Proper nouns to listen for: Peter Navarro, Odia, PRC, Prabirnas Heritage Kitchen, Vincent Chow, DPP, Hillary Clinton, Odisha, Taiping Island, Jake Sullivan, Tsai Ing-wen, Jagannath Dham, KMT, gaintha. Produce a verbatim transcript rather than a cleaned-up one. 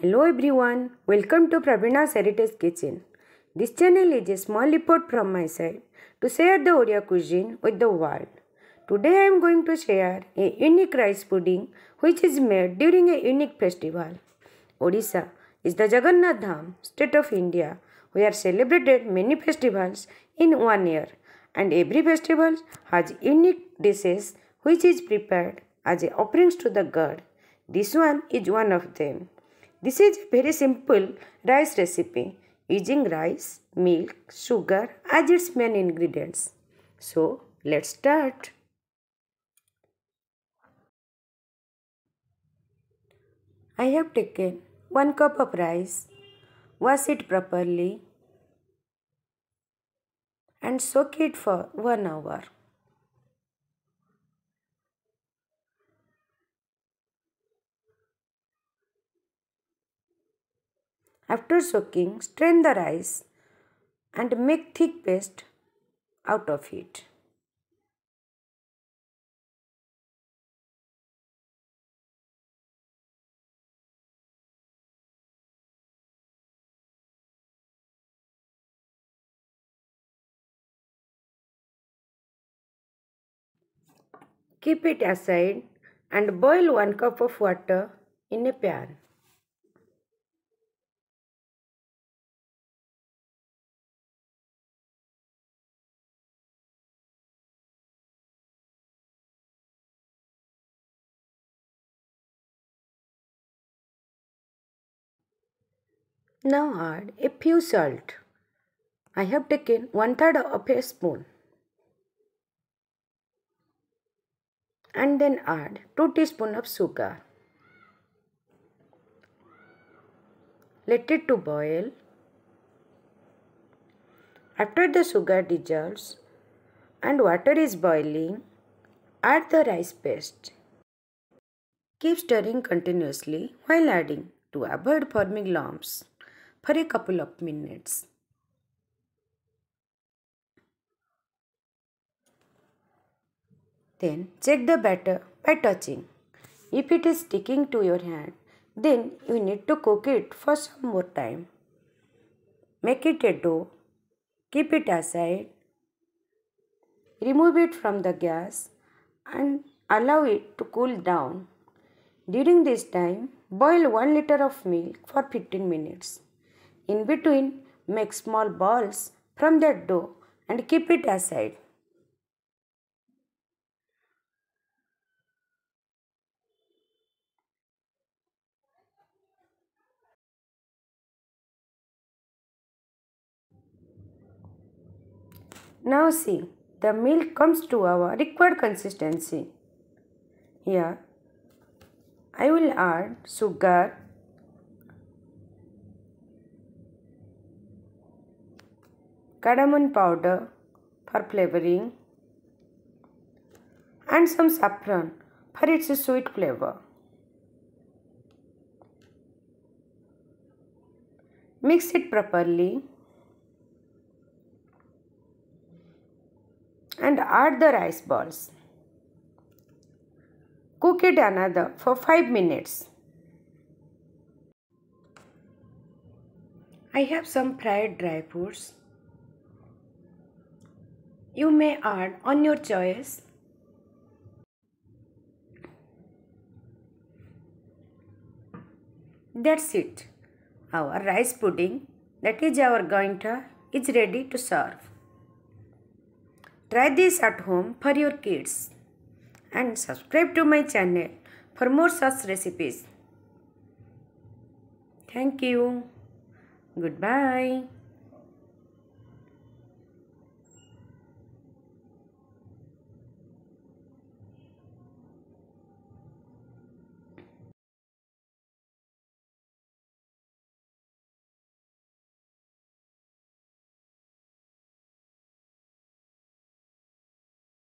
Hello everyone, welcome to Prabirnas Heritage Kitchen. This channel is a small report from my side to share the Odia cuisine with the world. Today I am going to share a unique rice pudding which is made during a unique festival. Odisha is the Jagannath Dham, state of India, where celebrated many festivals in one year, and every festival has unique dishes which is prepared as a offerings to the god. This one is one of them. This is a very simple rice recipe using rice, milk, sugar as its main ingredients. So let's start. I have taken one cup of rice, wash it properly and soak it for one hour. After soaking, strain the rice and make thick paste out of it. Keep it aside and boil one cup of water in a pan. Now add a few salt. I have taken one third of a spoon. And then add two teaspoons of sugar. Let it to boil. After the sugar dissolves and water is boiling, add the rice paste. Keep stirring continuously while adding to avoid forming lumps for a couple of minutes. Then check the batter by touching. If it is sticking to your hand, then you need to cook it for some more time. Make it a dough. Keep it aside. Remove it from the gas and allow it to cool down. During this time, boil one liter of milk for fifteen minutes. In between, make small balls from that dough and keep it aside. Now see, the milk comes to our required consistency. Here, I will add sugar cardamom powder for flavoring and some saffron for its sweet flavor. Mix it properly and add the rice balls. Cook it another for five minutes. I have some fried dry fruits. You may add on your choice. That's it. Our rice pudding, that is our gaintha, is ready to serve. Try this at home for your kids and subscribe to my channel for more such recipes. Thank you. Goodbye.